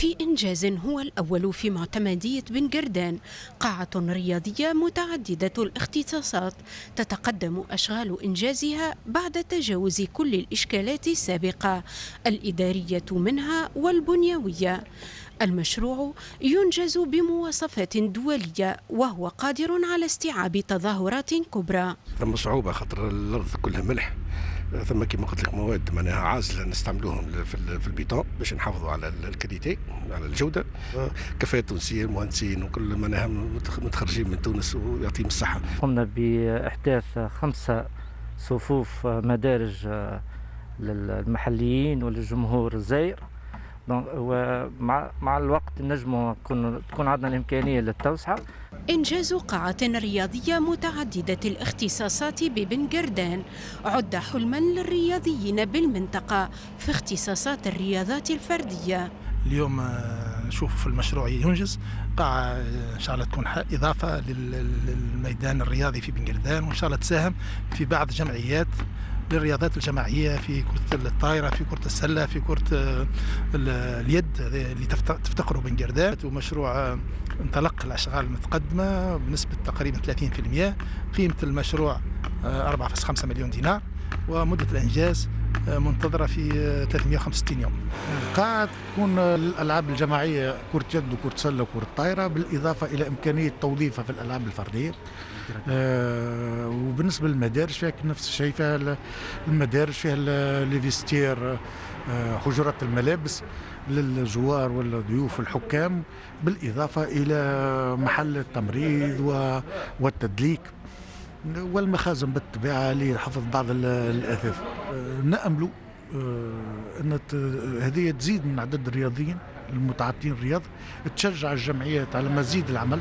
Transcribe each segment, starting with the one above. في إنجاز هو الأول في معتمدية بن قردان، قاعة رياضية متعددة الاختصاصات تتقدم أشغال إنجازها بعد تجاوز كل الإشكالات السابقة الإدارية منها والبنيوية. المشروع ينجز بمواصفات دولية وهو قادر على استيعاب تظاهرات كبرى. أما صعوبة خطر الأرض كلها ملح، ثم كما قلت لك مواد معناها عازله نستعملوهم في البيطون باش نحافظوا على الكاليتي، على الجوده. كفاءه تونسيه، المهندسين وكل معناها متخرجين من تونس ويعطيهم الصحه. قمنا باحداث 5 صفوف مدارج للمحليين وللجمهور الزائر، ومع الوقت نجموا تكون عندنا الامكانيه للتوسعه. إنجاز قاعة رياضية متعددة الاختصاصات ببن قردان عد حلما للرياضيين بالمنطقة في اختصاصات الرياضات الفردية. اليوم نشوف في المشروع ينجز قاعة إن شاء الله تكون إضافة للميدان الرياضي في بن قردان، وإن شاء الله تساهم في بعض جمعيات للرياضات الجماعية، في كرة الطائرة، في كرة السلة، في كرة اليد اللي تفتقروا بن قردان. ومشروع انطلق الأشغال المتقدمة بنسبة تقريبا 30%، قيمة المشروع 4.5 مليون دينار، ومدة الإنجاز منتظرة في 365 يوم. القاعة تكون الألعاب الجماعية كرة يد وكرة سلة وكرة طائرة، بالإضافة إلى إمكانية توظيفها في الألعاب الفردية. وبالنسبة للمدارج فيها نفس الشيء، فيها المدارج، فيها ليفيستير، حجرات الملابس للجوار والضيوف الحكام، بالإضافة إلى محل التمريض والتدليك والمخازن بالطبيعة لحفظ بعض الأثاث. نأملوا أن هذه تزيد من عدد الرياضيين المتعاطين الرياض، تشجع الجمعيات على مزيد العمل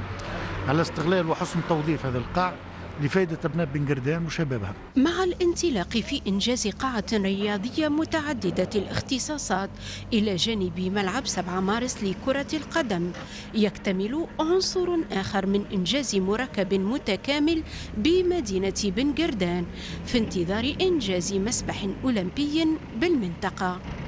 على استغلال وحسن توظيف هذا القاع لفائدة أبناء بن قردان وشبابها. مع الانطلاق في إنجاز قاعة رياضية متعددة الاختصاصات إلى جانب ملعب 7 مارس لكرة القدم، يكتمل عنصر آخر من إنجاز مركب متكامل بمدينة بن قردان في انتظار إنجاز مسبح أولمبي بالمنطقة.